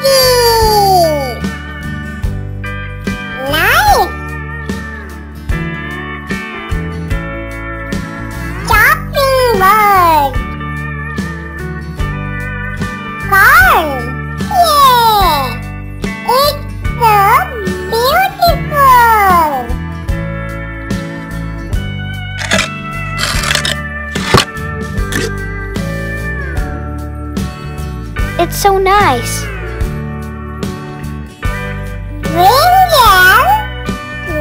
tasty. Nice. Chopping board. Corn. Yeah. It's so beautiful. It's so nice. Green yam,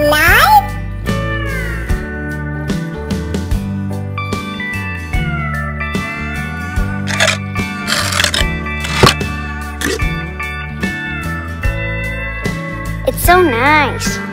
light. It's so nice.